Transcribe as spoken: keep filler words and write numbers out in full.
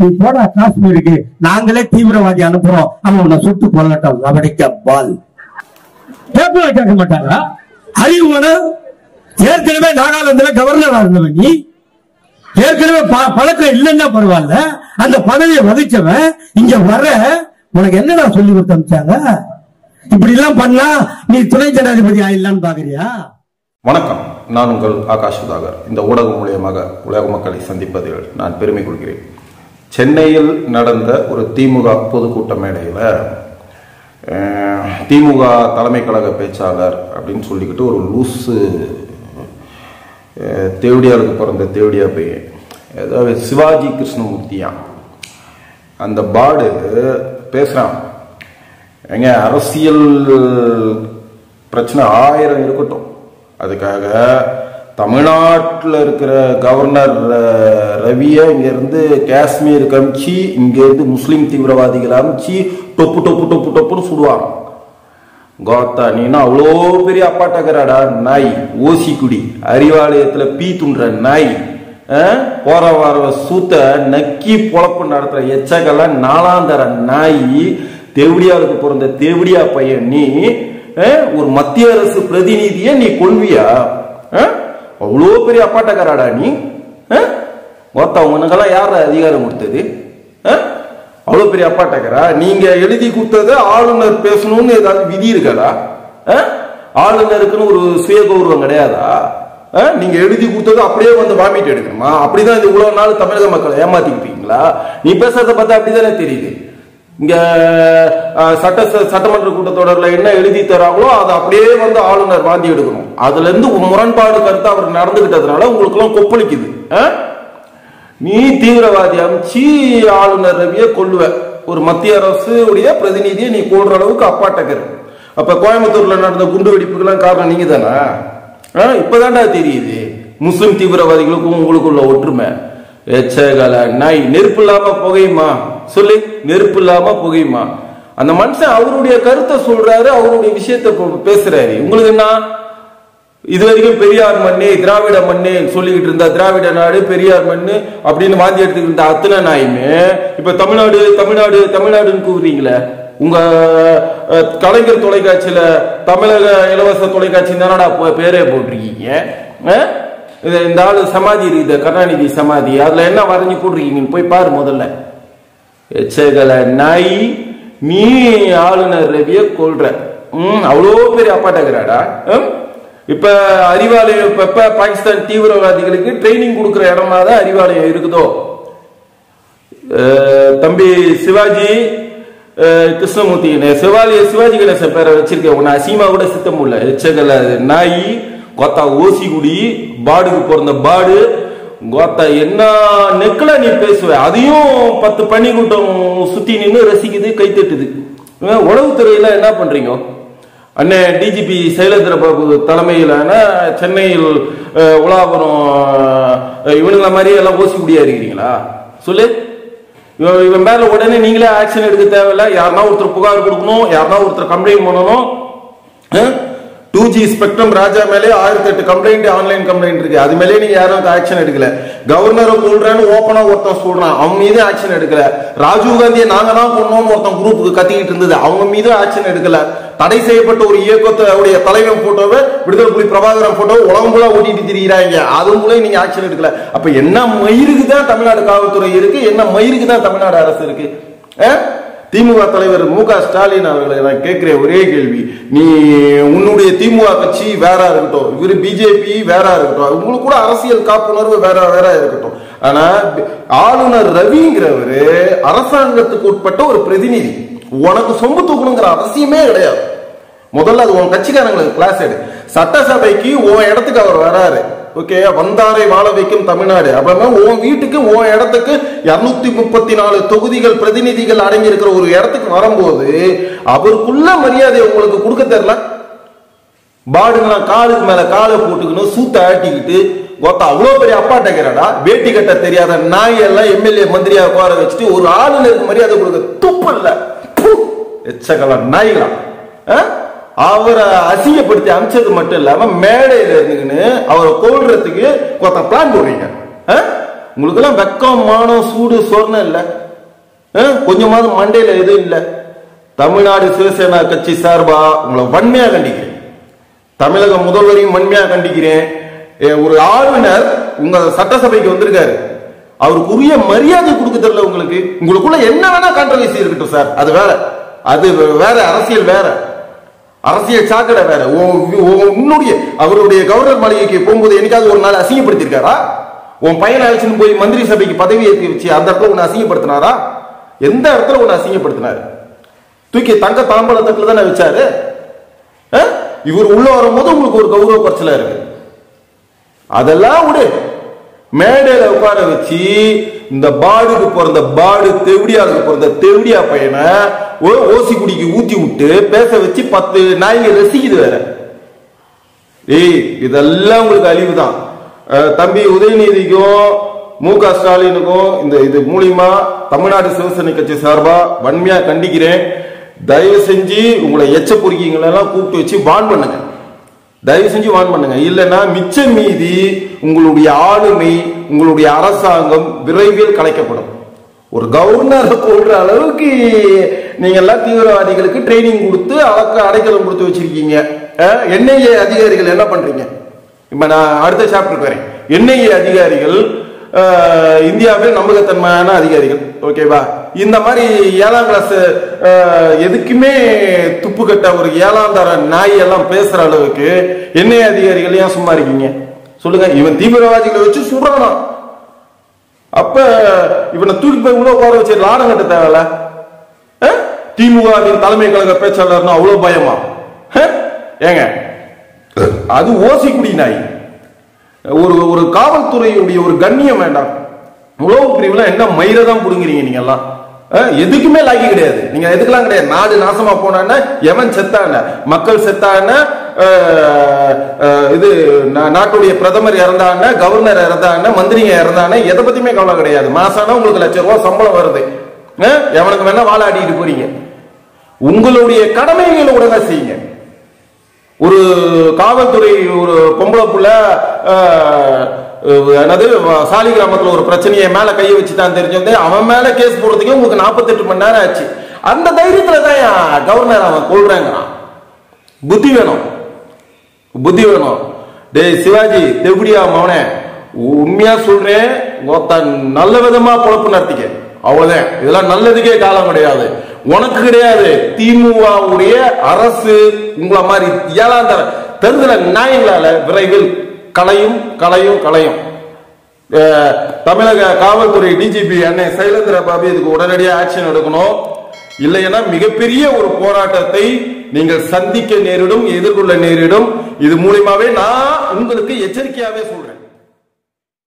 நீ போடா காஷ்மீருக்கு, நாங்களே தீவிரவாதி அனுப்புறோம், அவன் உன்னை சுட்டு கொள்ளட்டும், அவனுக்கு பால். கேட்பதை கேட்க மாட்டாரா? அறிவுன ஏற்கனவே நாகாலாந்துல கவர்னரா இருந்தவன், நீ ஏற்கனவே பழக்கம் இல்லைன்னா பரவாயில்ல, அந்த பதவியை வகிச்சவன் இங்க வர உனக்கு என்னடா சொல்லி கொடுத்து அனுப்பிச்சாங்க? இப்படி எல்லாம் பண்ணா நீ துணை ஜனாதிபதி ஆயிடலான்னு பாக்குறியா? வணக்கம், நான் உங்கள் ஆகாஷ் சுதாகர். இந்த ஊடகம் மூலியமாக உலக மக்களை சந்திப்பதில் நான் பெருமை கொள்கிறேன். சென்னையில் நடந்த ஒரு திமுக பொதுக்கூட்ட மேடையில் திமுக தலைமை கழக பேச்சாளர் அப்படின்னு சொல்லிக்கிட்டு ஒரு லூஸு தேவடியாருக்கு பிறந்த தேவடியா பையன், அதாவது சிவாஜி கிருஷ்ணமூர்த்தியா அந்த பாடு பேசுகிறான். எங்க அரசியல் பிரச்சனை ஆயிரம் இருக்கட்டும், அதுக்காக தமிழ்நாட்டில் இருக்கிற கவர்னர் ரவியை இங்கேருந்து காஷ்மீருக்கு அமிச்சு, இங்கேருந்து முஸ்லீம் தீவிரவாதிகளை அமிச்சு டொப்பு டொப்பு டொப்பு டொப்புன்னு சுடுவாங்க. கோத்தா நீனா அவ்வளோ பெரிய அப்பாட்டக்கராடா நாய், ஓசிக்குடி அறிவாலயத்தில் பீ துண்ற நாய், போற வார சூத்த நக்கி பொழப்பு நடத்துகிற எச்சக்கெல்லாம் நாலாந்தர நாய், தேவடியாவுக்கு பிறந்த தேவடியா பையன் நீ, ஒரு மத்திய அரசு பிரதிநிதிய நீ கொள்வியா? அவ்வளோ பெரிய அப்பாட்டக்காராடா நீ. ஒருத்தவங்கெல்லாம் யார அதிகாரம் கொடுத்தது? அவ்வளோ பெரிய அப்பாட்டக்கரா நீங்க எழுதி கொடுத்தது? ஆளுநர் பேசணும்னு ஏதாவது விதி இருக்காதா? ஆளுநருக்குன்னு ஒரு சுய கௌரவம் கிடையாதா? நீங்க எழுதி கொடுத்தது அப்படியே வந்து வாமிட்டு எடுக்கணுமா? அப்படிதான் இந்த இவ்வளவு நாள் தமிழக மக்களை ஏமாத்திக்கிட்டீங்களா? நீ பேசுறத பார்த்தா அப்படிதானே தெரியுது. இங்க சட்ட சட்டமன்ற கூட்டத்தொடரில் என்ன எழுதி தராங்களோ அதை அப்படியே வந்து ஆளுநர் வாந்தி எடுக்கணும். அதுல இருந்து முரண்பாடு கருத்து அவர் நடந்துகிட்டதுனால உங்களுக்கு எல்லாம் கொப்பளிக்குது. நீ தீவிரவாதி அமிச்சு ஆளுநர் ரவியை கொள்ளுவ, ஒரு மத்திய அரசு உடைய பிரதிநிதியை நீ கொள்ற அளவுக்கு அப்பாட்டக்கர். அப்ப கோயம்புத்தூர்ல நடந்த குண்டு வெடிப்புக்கெல்லாம் காரணம் நீங்க தானே? இப்பதான்டா தெரியுது முஸ்லிம் தீவிரவாதிகளுக்கும் உங்களுக்குள்ள ஒற்றுமை. நாய் நெருப்பு இல்லாம புகையுமா சொல்லி? நெருப்பு இல்லாம புகையுமா? அந்த மனுஷன் அவருடைய கருத்தை சொல்றாரு, அவருடைய விஷயத்தை பேசுறாரு. உங்களுக்கு என்ன இது வரைக்கும் பெரியார் மண்ணு திராவிட மண்ணு சொல்லிக்கிட்டு இருந்தா, திராவிட நாடு பெரியார் மண்ணு அப்படின்னு வாந்தி எடுத்துக்கிட்டு இருந்தா அத்தனை நாயுமே இப்ப தமிழ்நாடு தமிழ்நாடு தமிழ்நாடுன்னு கூறுறீங்களே. உங்க கலைஞர் தொலைக்காட்சியில தமிழக இலவச தொலைக்காட்சி தானடா பேரே போட்டிருக்கீங்க. இந்த ஆளு சமாதி இருக்குது, கருணாநிதி சமாதி, அதுல என்ன வரைஞ்சி போட்டிருக்கீங்கன்னு போய் பாரு முதல்ல. எச்சகல நாய், நீ ஆளுநர் ரவிய கொள்ற, அவ்வளோ பெரிய அப்பாட்டக்கிறாடா. இப்ப அறிவாலயம், இப்ப பாகிஸ்தான் தீவிரவாதிகளுக்கு ட்ரைனிங் கொடுக்குற இடமா தான் அறிவாலயம் இருக்குதோ? தம்பி சிவாஜி கிருஷ்ணமூர்த்தி சிவாலய சிவாஜி கணேசன் பேரை வச்சிருக்க உன்னை அசீமா கூட சித்தம் இல்ல. எச்சகல நாய், கோத்தா ஓசிக்குடி, பாடுக்கு பிறந்த பாடு, கோத்தா என்ன நெக்கில நீ பேசுவ? அதையும் பத்து பண்ணி கூட்டம் சுத்தி நின்று ரசிக்குது, கை தட்டுது. உளவுத்துறையில என்ன பண்றீங்க? அண்ணே டிஜிபி சைலேந்திர பாபு தலைமையிலான சென்னையில் உலாபுரம் இவனுங்கள மாதிரியே எல்லாம் ஓசிக்குடியா இருக்கிறீங்களா சொல்லு? இவன் இவன் மேல உடனே நீங்களே ஆக்ஷன் எடுக்க தேவையில்ல. யாருன்னா ஒருத்தர் புகார் கொடுக்கணும், யாருன்னா ஒருத்தர் கம்ப்ளைண்ட் பண்ணணும். டூ ஜி ஸ்பெக்ட்ரம் ராஜா மேலே ஆயிரத்தி எட்டு கம்ப்ளைண்ட், ஆன்லைன் கம்ப்ளைண்ட் இருக்கு, அது மேலே நீங்க யாரும் ஆக்ஷன் எடுக்கல. கவர்னரை கொள்றேன்னு ஓப்பனா ஒருத்தன் சொல்றான், அவங்க மீது ஆக்ஷன் எடுக்கல. ராஜீவ் காந்தியை நாங்க தான் கொண்டோம்னு ஒருத்தன் குரூப்புக்கு கத்திக்கிட்டு இருந்தது, அவங்க மீது ஆக்ஷன் எடுக்கல. தடை செய்யப்பட்ட ஒரு இயக்கத்தோடைய தலைவன் போட்டோவை, விடுதலை புலி பிரபாகரன் போட்டோவை உலகம்புல ஓட்டிட்டு திரிகிறாங்க, அதுவும் நீங்க ஆக்ஷன் எடுக்கல. அப்ப என்ன மயிருக்கு தான் தமிழ்நாடு காவல்துறை இருக்கு, என்ன மயிருக்கு தான் தமிழ்நாடு அரசு இருக்கு? திமுக தலைவர் மு க ஸ்டாலின் அவர்களை நான் கேட்கிற ஒரே கேள்வி, நீ உன்னுடைய திமுக கட்சி வேற இருக்கட்டும், இவரு பிஜேபி வேற இருக்கட்டும், உங்களுக்கு கூட அரசியல் காப்புணர்வு வேற வேற இருக்கட்டும், ஆனா ஆளுநர் ரவிங்கிறவரு அரசாங்கத்துக்கு உட்பட்ட ஒரு பிரதிநிதி, உனக்கு சொம்பு தூக்கணுங்கிற அவசியமே கிடையாது. முதல்ல அது உன் கட்சிக்காரங்களுக்கு கிளாஸ் எடு. சட்டசபைக்கு உன் இடத்துக்கு அவர் வராரு, ஓகே, வந்தாரை வாழ வைக்கும் தமிழ்நாடு. அப்புறமா உன் வீட்டுக்கு உன் இடத்துக்கு இருநூத்தி முப்பத்தி நாலு தொகுதிகள் பிரதிநிதிகள் அடங்கி இருக்கிற ஒரு இடத்துக்கு வரும்போது அவருக்குள்ள மரியாதை உங்களுக்கு கொடுக்க தெரியல. பாடுங்களாம் காலுக்கு மேல காலை போட்டுக்கணும், சூத்த ஆட்டிக்கிட்டு கொத்தா அவ்வளோ பெரிய அப்பாட்டக்கிறடா, வேட்டி கட்ட தெரியாத நாயெல்லாம் எம்எல்ஏ மந்திரியா உட்கார வச்சுட்டு ஒரு ஆளுநருக்கு மரியாதை கொடுக்க துப்பல்ல எச்சக்கல நாய்களா. அவரை அசிங்கப்படுத்தி அமிச்சது மட்டும் இல்லாம மேடையில இருந்துக்குன்னு அவரை கொள்றதுக்கு கொத்த பிளான் போடுறீங்க. உங்களுக்கெல்லாம் வெக்கம் மானம் சூடு சொர்ணம் இல்ல கொஞ்சமாவது மண்டையில எதுவும் இல்ல தமிழ்நாடு சிவசேனா கட்சி சார்பா உங்களை வன்மையா கண்டிக்கிறேன் தமிழக முதல்வரையும் வன்மையா கண்டிக்கிறேன் ஒரு ஆளுநர் உங்க சட்டசபைக்கு வந்திருக்காரு அவருக்கு உரிய மரியாதை கொடுக்க தெரியல உங்களுக்கு உங்களுக்குள்ள என்ன வேணா கான்ட்ரவர்சி இருக்கட்டும் சார் அது வேற அது வேற அரசியல் வேற அரசியல் சாக்கடை வேற உன்னுடைய அவருடைய கவர்னர் மாளிகைக்கு போகும்போது என்னைக்காவது ஒரு நாள் அசிங்கப்படுத்திருக்காரா உன் பையனை அழைச்சின்னு போய் மந்திரி சபைக்கு பதவி ஏற்றி வச்சு அந்த இடத்துல உன்னை அசிங்கப்படுத்தினாரா எந்த இடத்துல உன்னை அசிங்கப்படுத்தினாரு தூக்கி தங்க தாம்பலத்துக்குள்ள தானே வச்சாரு இவர் உள்ள வரும்போது உங்களுக்கு ஒரு கௌரவ குறைச்சலா இருக்கு அதெல்லாம் விடு மேடையில உட்கார வச்சு இந்த பாடுக்கு பிறந்த பாடு தெவிடியாளுக்கு பிறந்த தெவிடியா பையனை ஓசி குடிக்கு ஊத்தி விட்டு பேச வச்சு பத்து நாய்ங்க ரசிக்குது வேற ஏய் இதெல்லாம் உங்களுக்கு அழிவுதான் தம்பி உதயநிதிக்கும் மு க ஸ்டாலினுக்கும் இந்த இது மூலியமா தமிழ்நாடு சிவசேனை கட்சி சார்பா வன்மையா கண்டிக்கிறேன் தயவு செஞ்சு உங்களை எச்ச பொறுக்கிங்களை எல்லாம் கூப்பிட்டு வச்சு வான் பண்ணுங்க தயவு செஞ்சு வான் பண்ணுங்க இல்லைன்னா மிச்சம் மீதி உங்களுடைய ஆளுமை உங்களுடைய அரசாங்கம் விரைவில் கலைக்கப்படும் ஒரு கவர்னரை கொள்ற அளவுக்கு நீங்க எல்லாம் தீவிரவாதிகளுக்கு ட்ரைனிங் கொடுத்து அளக்க அடைக்கலம் கொடுத்து வச்சிருக்கீங்க என்ஐஏ அதிகாரிகள் என்ன பண்றீங்க இப்ப நான் அடுத்த சாப்டருக்கு வரேன் என்ஐஏ அதிகாரிகள் இந்தியாவில் நம்பகத்தன்மையான அதிகாரிகள் ஓகேவா இந்த மாதிரி ஏழாம் கிளாஸ் எதுக்குமே துப்பு கட்ட ஒரு ஏழாம் தர நாய் எல்லாம் பேசுற அளவுக்கு என்ஐஏ அதிகாரிகள் ஏன் சும்மா இருக்கீங்க சொல்லுங்க இவன் தீவிரவாதிகளை வச்சு சுடுறானா அப்ப இவனை தூக்கி போய் உள்ள உட்கார வச்சு லாடம் கட்ட தேவையில்ல திமுகவின் தலைமை கழக பேச்சாளர்னா அவ்வளவு பயமா ஏங்க அது ஓசி குடி நாய் ஒரு ஒரு காவல்துறையுடைய ஒரு கண்ணியம் வேண்டாம் உளவு பிரிவுல என்ன மயிரை தான் புடுங்குறீங்க நீங்க எல்லாம் எதுக்குமே லாக்கி கிடையாது நீங்க எதுக்கெல்லாம் கிடையாது நாடு நாசமா போனா எவன் செத்தான மக்கள் செத்தான இது நாட்டுடைய பிரதமர் இறந்தான கவர்னர் இறந்தான மந்திரிங்க இறந்தான எதை பத்தியுமே கவலை கிடையாது மாசானா உங்களுக்கு லட்சம் ரூபாய் சம்பளம் வருது எவனுக்கு வேணா வாழாடிட்டு போறீங்க உங்களுடைய கடமைகளை உடனே செய்யுங்க ஒரு காவல்துறை ஒரு பொம்பளை புள்ள என்னது சாலி கிராமத்தில் ஒரு பிரச்சனையை மேல கையை வச்சுதான் தெரிஞ்சது அவன் மேல கேஸ் போடுறதுக்கே உங்களுக்கு நாற்பத்தி எட்டு மணி நேரம் ஆச்சு அந்த தைரியத்துல தான் கவர்னர் அவன் கொள்றாங்கிறான் புத்தி வேணும் புத்தி வேணும் டே சிவாஜி தெகுடியா மவனே உண்மையா சொல்றேன் நல்ல விதமா பொழப்பு நடத்திக்க அவ்வளவுதான் இதெல்லாம் நல்லதுக்கே காலம் கிடையாது உனக்கு கிடையாது திமுகவுடைய அரசு உங்களை மாதிரி ஏழாம் தர தெரிஞ்ச நாயங்களால விரைவில் கலையும் கலையும் கலையும் தமிழக காவல்துறை டிஜிபி அண்ணே சைலேந்திர பாபு இதுக்கு உடனடியாக ஆக்ஷன் எடுக்கணும் இல்லைன்னா மிகப்பெரிய ஒரு போராட்டத்தை நீங்கள் சந்திக்க நேரிடும் எதிர்கொள்ள நேரிடும் இது மூலியமாவே நான் உங்களுக்கு எச்சரிக்கையாவே சொல்றேன்.